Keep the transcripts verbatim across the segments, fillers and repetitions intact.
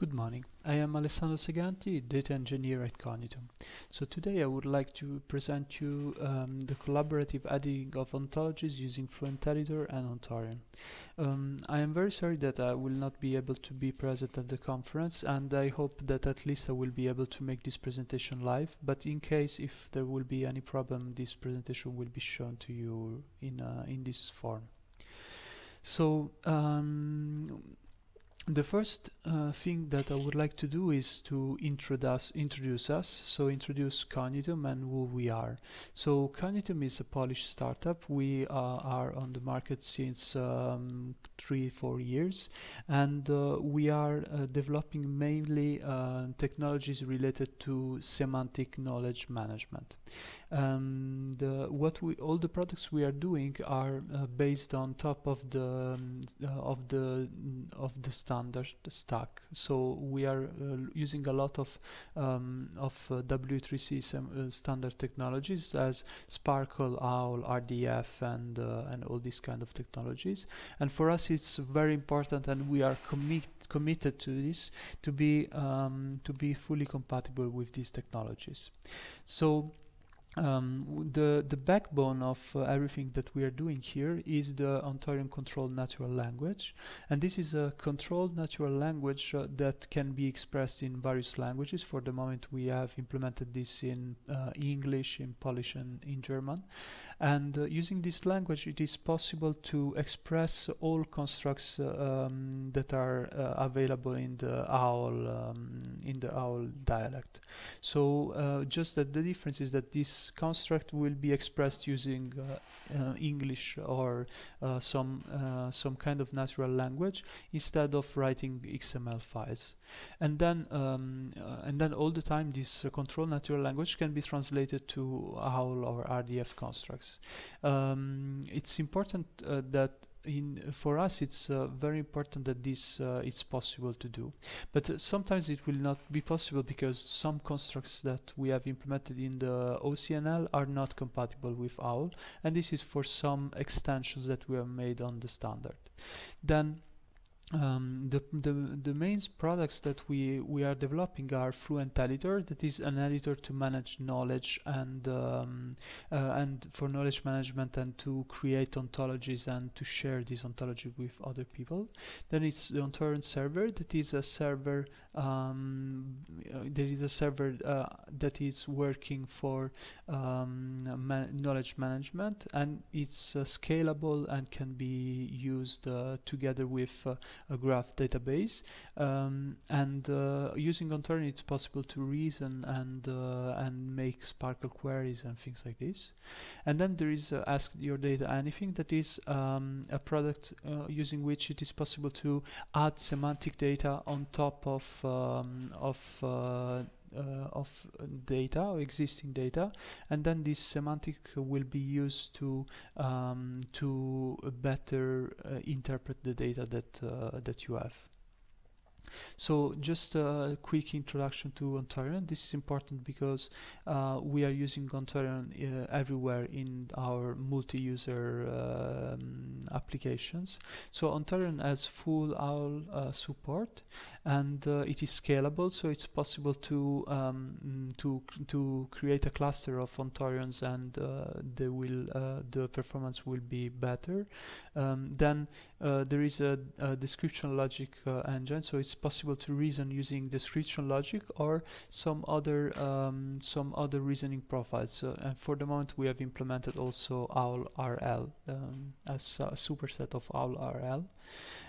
Good morning, I am Alessandro Seganti, Data Engineer at Cognitum. So today I would like to present you um, the collaborative editing of ontologies using Fluent Editor and Ontorion. Um, I am very sorry that I will not be able to be present at the conference, and I hope that at least I will be able to make this presentation live, but in case if there will be any problem, this presentation will be shown to you in, uh, in this form. So, um, the first uh, thing that I would like to do is to introduce, introduce us, so introduce Cognitum and who we are. So Cognitum is a Polish startup. We uh, are on the market since um, three, four years, and uh, we are uh, developing mainly uh, technologies related to semantic knowledge management. Um, the, what we, all the products we are doing are uh, based on top of the um, uh, of the of the standard stack. So we are uh, using a lot of um, of uh, W three C sem uh, standard technologies as SPARQL, O W L, R D F, and uh, and all these kind of technologies. And for us, it's very important, and we are commit committed to this to be um, to be fully compatible with these technologies. So. Um, the, the backbone of uh, everything that we are doing here is the Ontorion controlled natural language, and this is a controlled natural language uh, that can be expressed in various languages. For the moment we have implemented this in uh, English, in Polish, and in German, and uh, using this language it is possible to express all constructs uh, um, that are uh, available in the O W L um, in the O W L dialect. So uh, just that the difference is that this construct will be expressed using uh, uh, English or uh, some uh, some kind of natural language instead of writing X M L files, and then um, uh, and then all the time this uh, control natural language can be translated to O W L or R D F constructs. Um, it's important uh, that. In, for us it's uh, very important that this uh, is possible to do, but uh, sometimes it will not be possible because some constructs that we have implemented in the O C N L are not compatible with O W L, and this is for some extensions that we have made on the standard. Then Um, the, the, the main products that we, we are developing are Fluent Editor, that is an editor to manage knowledge and um, uh, and for knowledge management and to create ontologies and to share these ontologies with other people. Then it's the Ontorion server, that is a server um, uh, there is a server uh, that is working for um, man knowledge management, and it's uh, scalable and can be used uh, together with uh, a graph database, um, and uh, using Ontorion it's possible to reason and uh, and make SPARQL queries and things like this. And then there is uh, Ask Your Data Anything, that is um, a product uh, using which it is possible to add semantic data on top of um, of uh, Uh, of data or existing data, and then this semantic will be used to um, to better uh, interpret the data that uh, that you have. So just a quick introduction to Ontorion. This is important because uh, we are using Ontorion uh, everywhere in our multi-user uh, applications. So Ontorion has full O W L uh, support, and uh, it is scalable, so it's possible to um, to to create a cluster of Ontorions, and uh, they will uh, the performance will be better. Um, then uh, there is a, a description logic uh, engine, so it's possible to reason using description logic or some other um, some other reasoning profiles. Uh, and for the moment, we have implemented also O W L R L um, as a superset of O W L R L.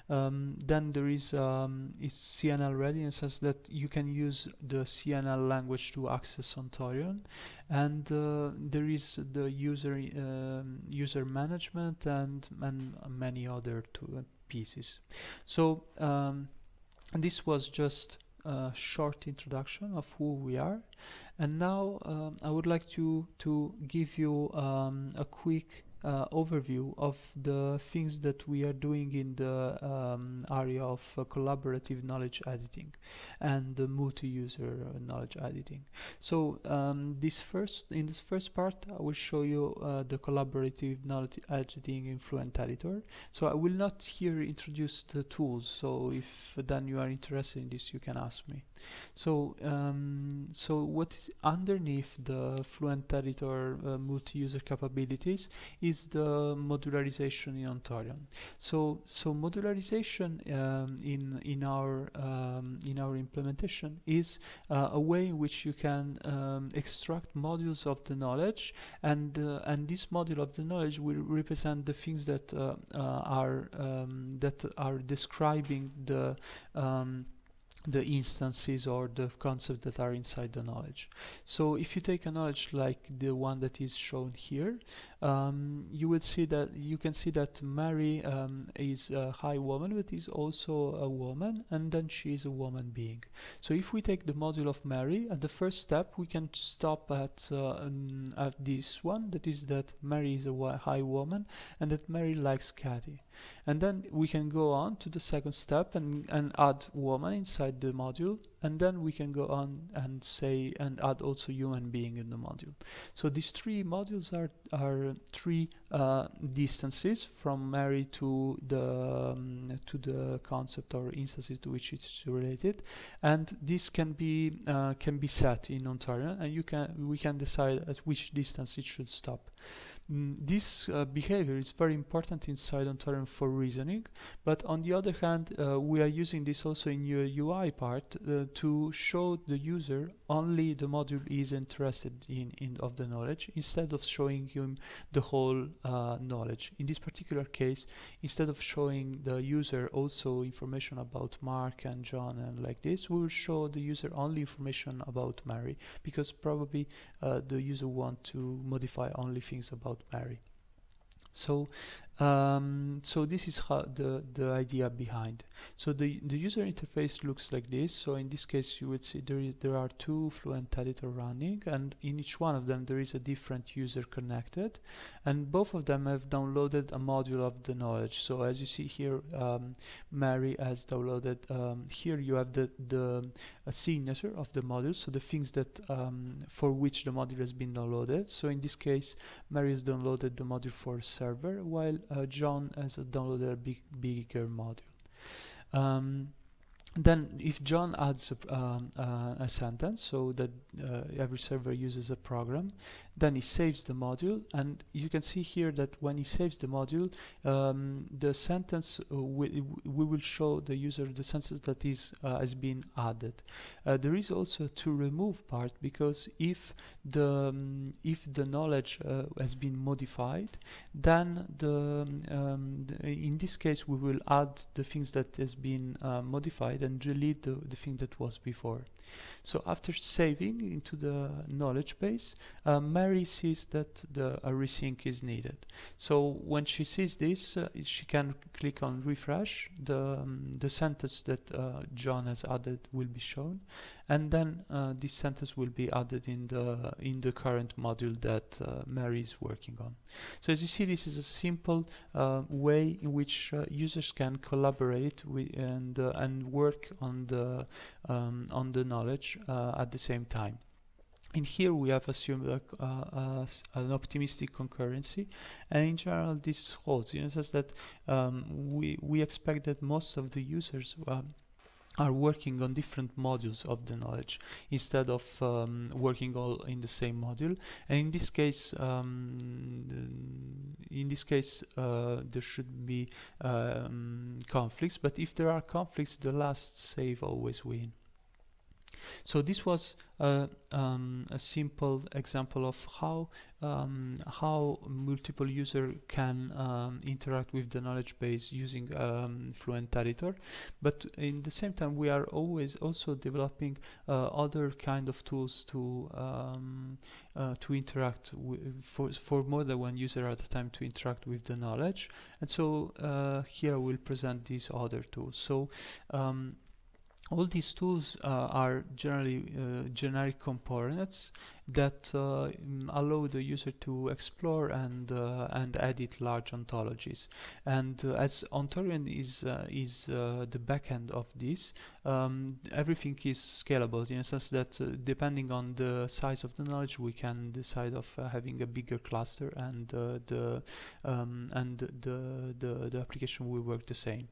Um, then there is um, it's C N L ready, in the sense that you can use the C N L language to access Ontorion, and uh, there is the user um, user management and and many other two pieces. So. Um, And this was just a short introduction of who we are, and now um, I would like to to give you um, a quick uh, overview of the things that we are doing in the um, area of uh, collaborative knowledge editing and uh, multi-user knowledge editing. So um, this first, in this first part, I will show you uh, the collaborative knowledge editing in Fluent Editor. So I will not here introduce the tools, so if then you are interested in this, you can ask me. So um, so what is underneath the Fluent Editor uh, multi-user capabilities is the modularization in Ontorion. So so modularization um, in in our um, in our implementation is uh, a way in which you can um, extract modules of the knowledge, and uh, and this module of the knowledge will represent the things that uh, uh, are um, that are describing the um, the instances or the concepts that are inside the knowledge. So if you take a knowledge like the one that is shown here, um, you will see that you can see that Mary um, is a high woman, but is also a woman, and then she is a woman being. So if we take the module of Mary, at the first step we can stop at uh, um, at this one, that is that Mary is a high woman and that Mary likes Katy. And then we can go on to the second step and, and add woman inside the module, and then we can go on and say and add also human being in the module. So these three modules are, are three uh, distances from Mary to the um, to the concept or instances to which it's related, and this can be uh, can be set in Ontorion, and you can we can decide at which distance it should stop. This uh, behavior is very important inside Ontorion for reasoning, but on the other hand, uh, we are using this also in your U I part uh, to show the user only the module is interested in, in of the knowledge, instead of showing him the whole uh, knowledge. In this particular case, instead of showing the user also information about Mark and John and like this, we will show the user only information about Mary, because probably uh, the user want to modify only things about Mary. So um, so this is how the, the idea behind. So the, the user interface looks like this. So in this case you would see there, is, there are two Fluent Editor running, and in each one of them there is a different user connected, and both of them have downloaded a module of the knowledge. So as you see here, um, Mary has downloaded, um, here you have the, the a signature of the module, so the things that um, for which the module has been downloaded. So in this case Mary has downloaded the module for server, while uh, John has downloaded a big, bigger module. Um, then if John adds a, um, uh, a sentence, so that uh, every server uses a program, then he saves the module, and you can see here that when he saves the module, um, the sentence uh, we, we will show the user the sentence that is uh, has been added. Uh, there is also a to remove part, because if the um, if the knowledge uh, has been modified, then the, um, the in this case we will add the things that has been uh, modified and delete the, the thing that was before. So after saving into the knowledge base, uh, Mary sees that the a resync is needed. So when she sees this, uh, she can click on refresh. The um, the sentence that uh, John has added will be shown, and then uh, this sentence will be added in the in the current module that uh, Mary is working on. So as you see, this is a simple uh, way in which uh, users can collaborate with and uh, and work on the um, on the knowledge uh, at the same time. In here we have assumed a, uh, uh, an optimistic concurrency, and in general this holds in the sense that um, we we expect that most of the users um, are working on different modules of the knowledge instead of um, working all in the same module. And in this case, um, in this case, uh, there should be um, conflicts. But if there are conflicts, the last save always wins. So this was uh, um, a simple example of how um, how multiple user can um, interact with the knowledge base using um, Fluent Editor. But in the same time, we are always also developing uh, other kind of tools to um, uh, to interact with for, for more than one user at a time to interact with the knowledge. And so uh, here we'll present these other tools. So. Um, All these tools uh, are generally uh, generic components, that uh, allow the user to explore and uh, and edit large ontologies. And uh, as Ontorion is uh, is uh, the backend of this, um, everything is scalable in a sense that uh, depending on the size of the knowledge, we can decide of uh, having a bigger cluster, and uh, the um, and the, the the application will work the same.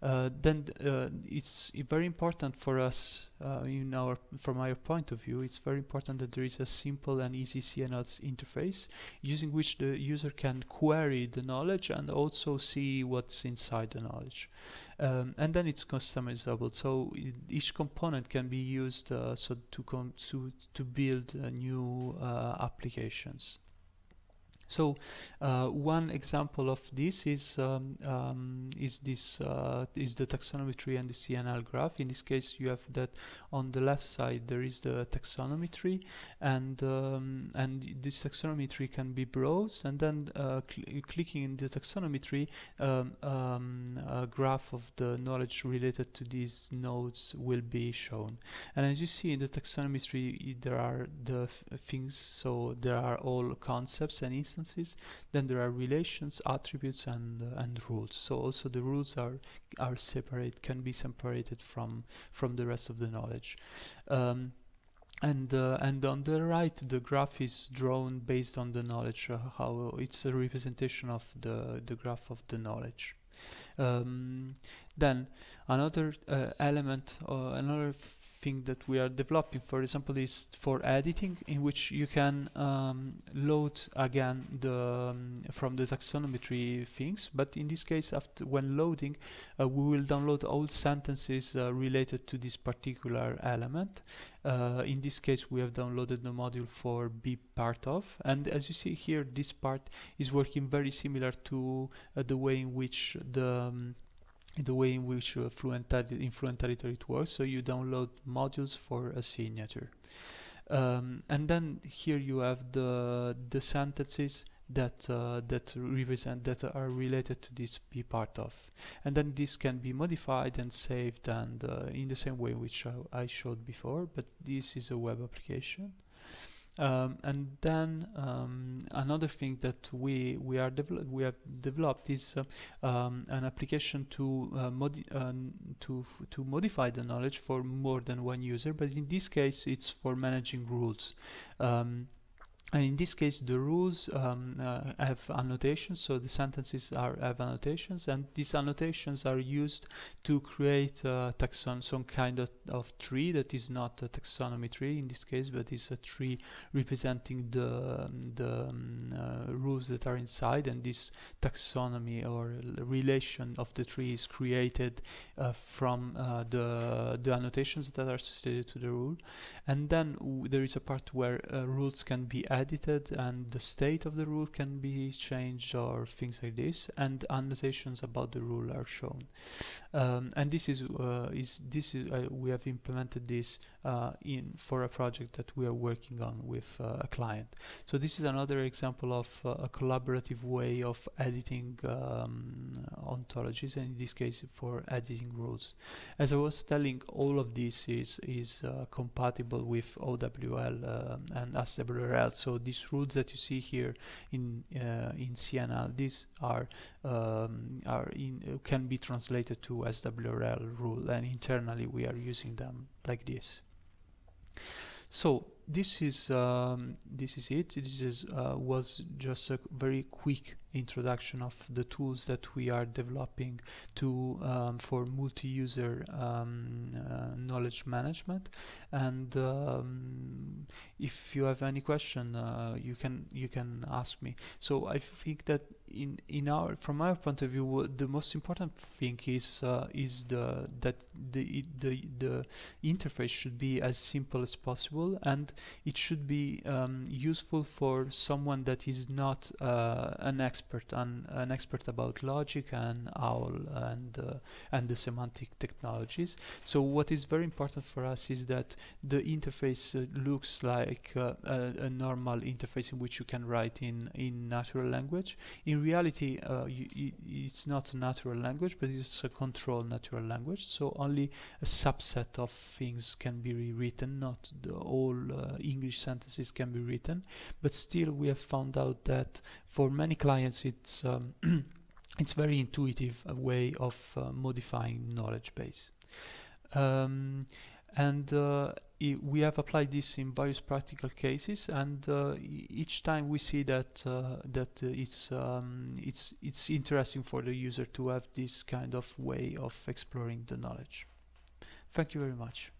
Uh, then uh, it's very important for us. Uh, in our, from our point of view, it's very important that there is a simple and easy C N L interface using which the user can query the knowledge and also see what's inside the knowledge. Um, and then it's customizable, so it, each component can be used uh, so to, com to to build uh, new uh, applications. So uh, one example of this is um, um, is this uh, is the taxonomy tree and the C N L graph. In this case, you have that on the left side there is the taxonomy tree, and um, and this taxonomy tree can be browsed, and then uh, cl clicking in the taxonomy tree, um, um, a graph of the knowledge related to these nodes will be shown. And as you see in the taxonomy tree, there are the f things. So there are all concepts and instances. Then there are relations, attributes, and uh, and rules. So also the rules are are separate, can be separated from from the rest of the knowledge. Um, And, uh, and on the right, the graph is drawn based on the knowledge. Uh, how it's a representation of the the graph of the knowledge. Um, then another uh, element, uh, another thing that we are developing, for example, is for editing, in which you can um, load again the um, from the taxonomy tree things, but in this case, after when loading, uh, we will download all sentences uh, related to this particular element. Uh, in this case, we have downloaded the module for be part of, and as you see here, this part is working very similar to uh, the way in which the um, the way in which uh, Fluent in Fluent Editor it works. So you download modules for a signature, um, and then here you have the the sentences that uh, that represent that are related to this be part of, and then this can be modified and saved, and uh, in the same way which I, I showed before. But this is a web application. Um, and then um, another thing that we we are we have developed is uh, um, an application to uh, modi uh, to f to modify the knowledge for more than one user. But in this case, it's for managing rules. Um, And in this case, the rules um, uh, have annotations, so the sentences are have annotations, and these annotations are used to create uh, taxon some kind of, of tree that is not a taxonomy tree in this case, but is a tree representing the um, the um, uh, rules that are inside, and this taxonomy or relation of the tree is created uh, from uh, the the annotations that are associated to the rule. And then w there is a part where uh, rules can be added edited, and the state of the rule can be changed or things like this, and annotations about the rule are shown. Um, and this is uh, is this is uh, we have implemented this uh, in for a project that we are working on with uh, a client. So this is another example of uh, a collaborative way of editing um, ontologies, and in this case for editing rules. As I was telling, all of this is is uh, compatible with O W L um, and S W R L. So these rules that you see here in uh, in C N L, these are um, are in uh, can be translated to S W R L rule, and internally we are using them like this. So this is um, this is it. This is uh, was just a very quick introduction of the tools that we are developing to um, for multi-user um, uh, knowledge management. And um, if you have any question, uh, you can you can ask me. So I think that in in our from our point of view, the most important thing is uh, is the that the the the interface should be as simple as possible, and it should be um, useful for someone that is not uh, an expert. An, an expert about logic and O W L and uh, and the semantic technologies. So what is very important for us is that the interface uh, looks like uh, a, a normal interface in which you can write in in natural language. In reality, uh, you, it's not a natural language, but it's a controlled natural language. So only a subset of things can be rewritten, not the whole uh, uh, English sentences can be written, but still we have found out that for many clients it's um, it's very intuitive a way of uh, modifying knowledge base. Um, and uh, we have applied this in various practical cases, and uh, each time we see that uh, that uh, it's um, it's it's interesting for the user to have this kind of way of exploring the knowledge. Thank you very much.